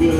cœur.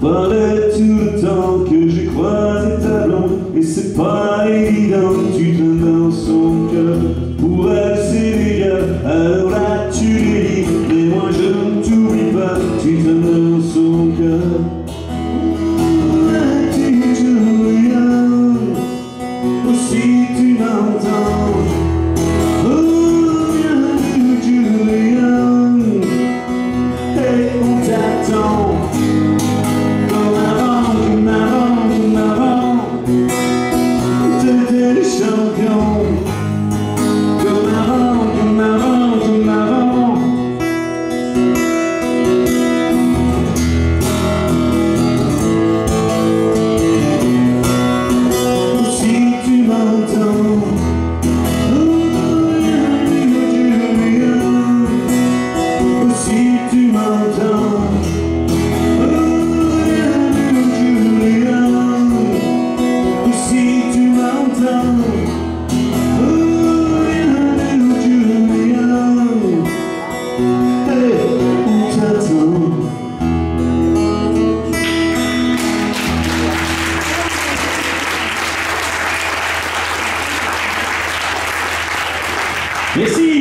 Voilà tout le temps que j'ai croisé ta blonde, et c'est pas évident, tu donnes dans son cœur. Pour elle c'est légal, alors là tu les lis, mais moi je ne t'oublie pas, tu donnes dans son cœur. Merci.